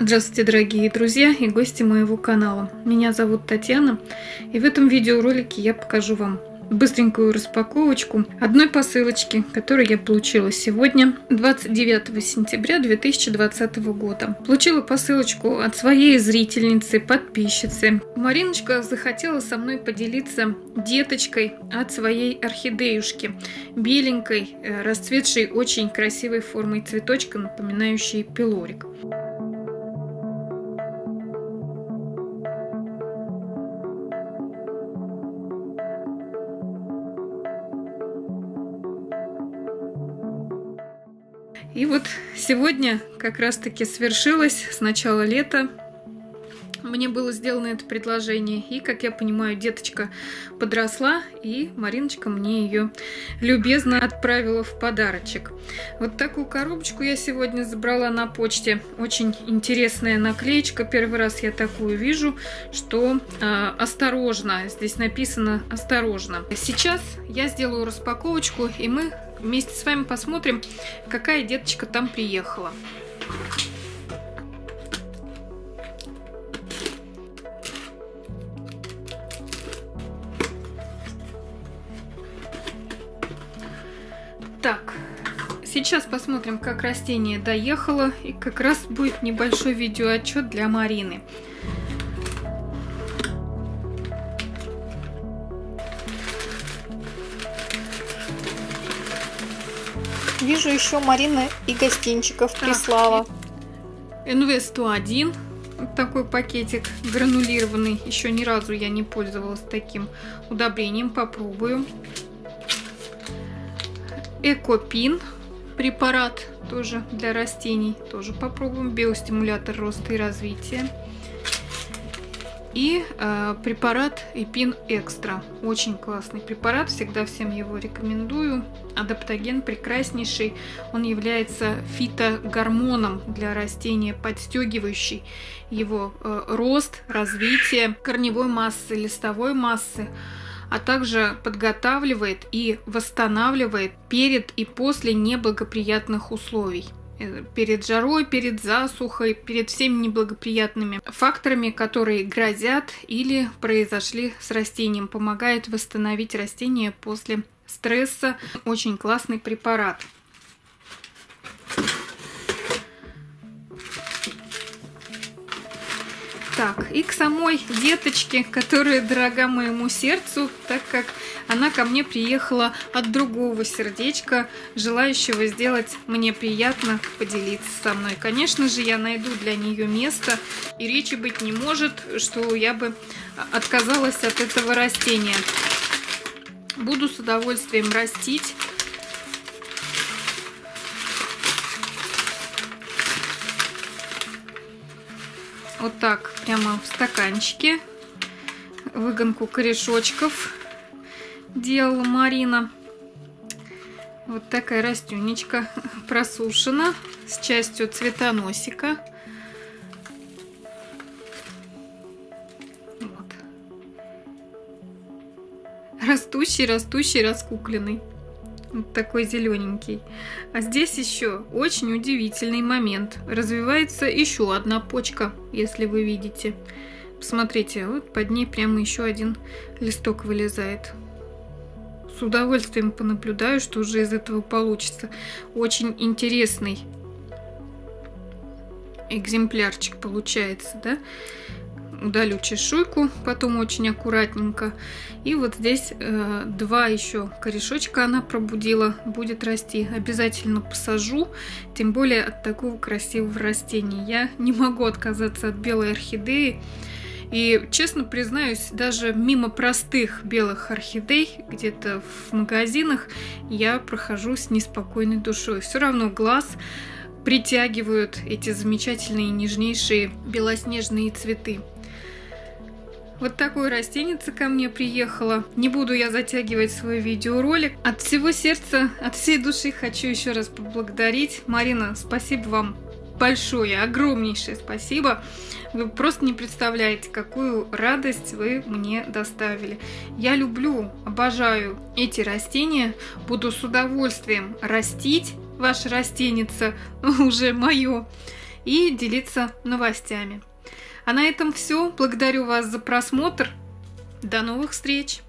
Здравствуйте, дорогие друзья и гости моего канала. Меня зовут Татьяна, и в этом видеоролике я покажу вам быстренькую распаковочку одной посылочки, которую я получила сегодня, 29 сентября 2020 года. Получила посылочку от своей зрительницы, подписчицы. Мариночка захотела со мной поделиться деточкой от своей орхидеюшки, беленькой, расцветшей очень красивой формой цветочка, напоминающей пилорик. И вот сегодня как раз-таки свершилось с начала лета. Мне было сделано это предложение. И, как я понимаю, деточка подросла, и Мариночка мне ее любезно отправила в подарочек. Вот такую коробочку я сегодня забрала на почте. Очень интересная наклеечка. Первый раз я такую вижу, что осторожно. Здесь написано «осторожно». Сейчас я сделаю распаковочку, и мы вместе с вами посмотрим, какая деточка там приехала. Так, сейчас посмотрим, как растение доехало, и как раз будет небольшой видеоотчет для Марины. Вижу, еще Марина и гостинчиков прислала. НВ101. Вот такой пакетик гранулированный. Еще ни разу я не пользовалась таким удобрением. Попробую. Экопин. Препарат тоже для растений. Тоже попробуем. Биостимулятор роста и развития. И препарат Эпин Экстра. Очень классный препарат, всегда всем его рекомендую. Адаптоген прекраснейший. Он является фитогормоном для растения, подстегивающий его рост, развитие корневой массы, листовой массы, а также подготавливает и восстанавливает перед и после неблагоприятных условий. Перед жарой, перед засухой, перед всеми неблагоприятными факторами, которые грозят или произошли с растением. Помогает восстановить растение после стресса. Очень классный препарат. Так, и к самой деточке, которая дорога моему сердцу, так как она ко мне приехала от другого сердечка, желающего сделать мне приятно, поделиться со мной. Конечно же, я найду для нее место, и речи быть не может, что я бы отказалась от этого растения. Буду с удовольствием растить. Вот так, прямо в стаканчике. Выгонку корешочков делала Марина. Вот такая растюнечка просушена с частью цветоносика. Вот. Растущий, растущий, раскукленный. Вот такой зелененький. А здесь еще очень удивительный момент. Развивается еще одна почка, если вы видите. Посмотрите, вот под ней прямо еще один листок вылезает. С удовольствием понаблюдаю, что уже из этого получится. Очень интересный экземплярчик получается, да? Удалю чешуйку, потом очень аккуратненько. И вот здесь два еще корешочка она пробудила, будет расти. Обязательно посажу, тем более от такого красивого растения. Я не могу отказаться от белой орхидеи. И, честно признаюсь, даже мимо простых белых орхидей, где-то в магазинах, я прохожу с неспокойной душой. Все равно глаз притягивают эти замечательные, нежнейшие белоснежные цветы. Вот такое растенице ко мне приехало. Не буду я затягивать свой видеоролик. От всего сердца, от всей души хочу еще раз поблагодарить. Марина, спасибо вам большое, огромнейшее спасибо. Вы просто не представляете, какую радость вы мне доставили. Я люблю, обожаю эти растения. Буду с удовольствием растить. Ваша растеница уже мое. и делиться новостями. А на этом все. Благодарю вас за просмотр. До новых встреч!